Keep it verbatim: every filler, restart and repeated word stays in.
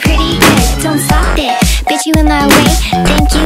feeling pretty good, don't stop it. Bitch, you in my way, thank you.